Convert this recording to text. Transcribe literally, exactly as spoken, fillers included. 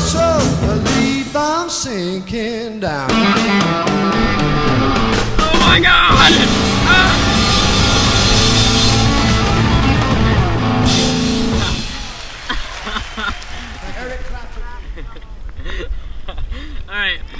so, believe I'm sinking down. Oh my God! Ah. Eric Clapton. All right.